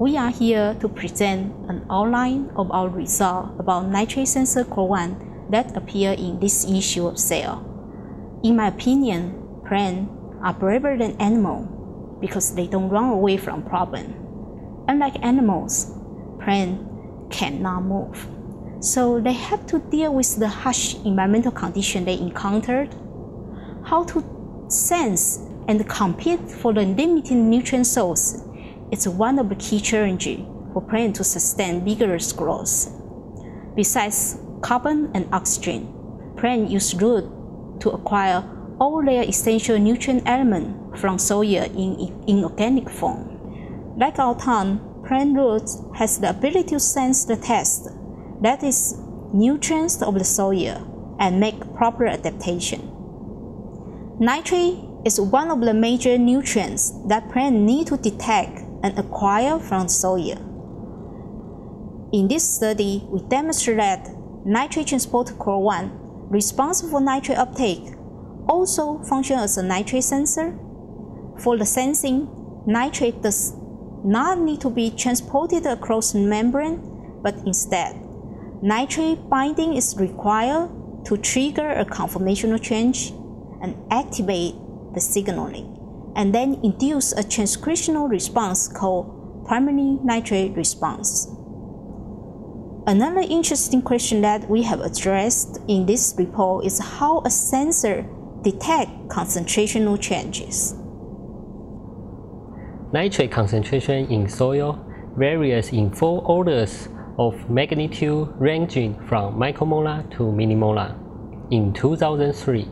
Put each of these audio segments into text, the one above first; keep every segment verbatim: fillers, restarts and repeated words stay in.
We are here to present an outline of our result about nitrate sensor C H L one that appear in this issue of Cell. In my opinion, plants are braver than animals because they don't run away from problems. Unlike animals, plants cannot move, so they have to deal with the harsh environmental conditions they encountered. How to sense and compete for the limited nutrient source is one of the key challenges for plants to sustain vigorous growth. Besides carbon and oxygen, plants use root to acquire all their essential nutrient elements from soil in inorganic form. Like our tongue, plant root has the ability to sense the taste, that is, nutrients of the soil, and make proper adaptation. Nitrate is one of the major nutrients that plants need to detect and acquire from soil. In this study, we demonstrate that nitrate transporter C H L one, responsible for nitrate uptake, also functions as a nitrate sensor. For the sensing, nitrate does not need to be transported across the membrane, but instead, nitrate binding is required to trigger a conformational change and activate the signaling, and then induce a transcriptional response called primary nitrate response. Another interesting question that we have addressed in this report is how a sensor detects concentrational changes. Nitrate concentration in soil varies in four orders of magnitude ranging from micromolar to millimolar. In two thousand three,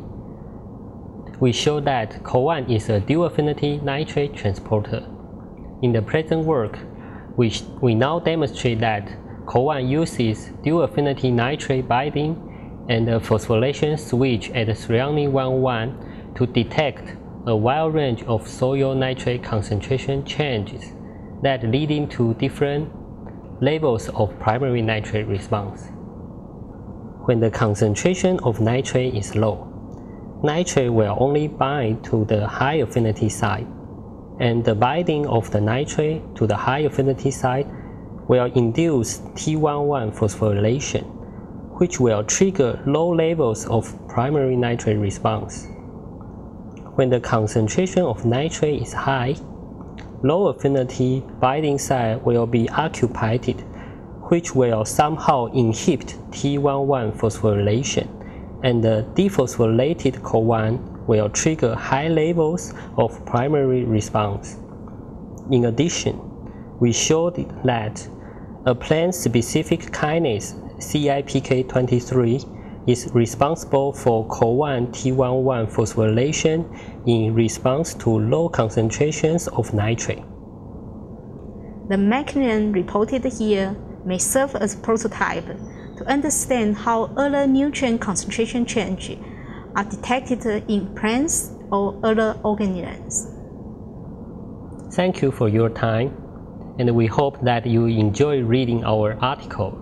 we show that C H L one is a dual-affinity nitrate transporter. In the present work, we, we now demonstrate that C H L one uses dual-affinity nitrate binding and a phosphorylation switch at T one oh one to detect a wide range of soil nitrate concentration changes that leading to different levels of primary nitrate response. When the concentration of nitrate is low, nitrate will only bind to the high affinity site, and the binding of the nitrate to the high affinity site will induce T one oh one phosphorylation, which will trigger low levels of primary nitrate response. When the concentration of nitrate is high, low affinity binding site will be occupied, which will somehow inhibit T one oh one phosphorylation, and the dephosphorylated C H L one will trigger high levels of primary response. In addition, we showed that a plant-specific kinase C I P K twenty-three is responsible for C H L one T one oh one phosphorylation in response to low concentrations of nitrate. The mechanism reported here may serve as a prototype to understand how other nutrient concentration changes are detected in plants or other organisms. Thank you for your time, and we hope that you enjoy reading our article.